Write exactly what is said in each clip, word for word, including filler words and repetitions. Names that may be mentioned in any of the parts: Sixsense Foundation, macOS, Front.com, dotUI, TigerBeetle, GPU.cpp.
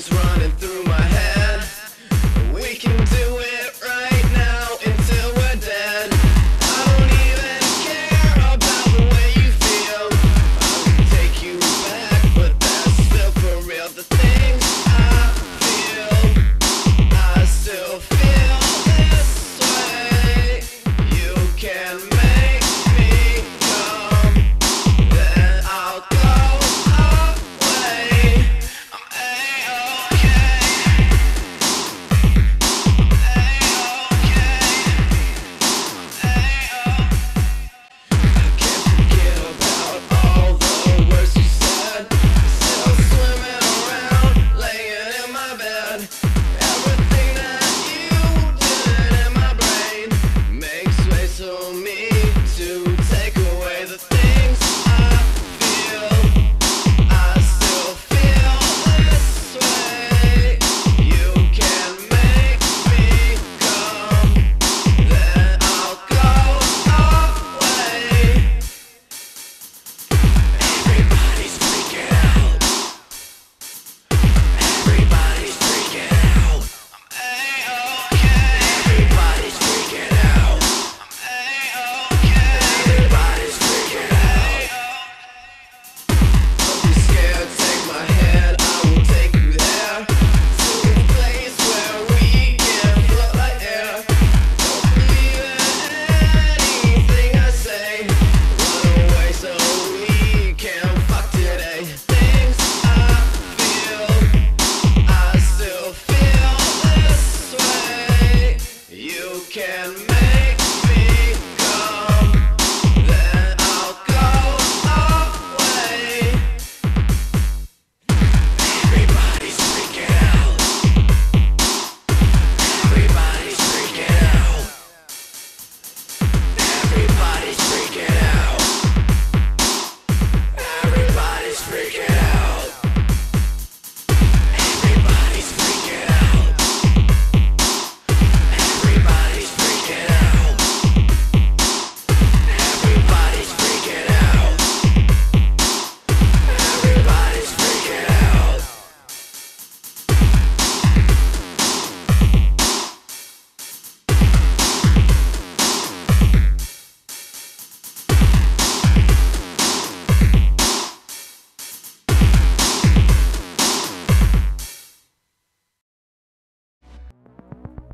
things running through my head. We can do it right now until we're dead. I don't even care about the way you feel. I'll take you back, but that's still for real. The things I feel, I still feel this way. You can make me come, then I'll go. Can make me come, then I'll go away. Everybody's freaking out. Everybody's freaking out. Everybody's freaking out. Everybody's freaking out. Everybody's freaking out.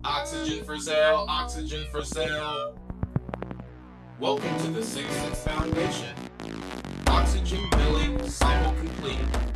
Oxygen for sale, oxygen for sale. Welcome to the Sixsense Foundation. Oxygen billing, cycle complete.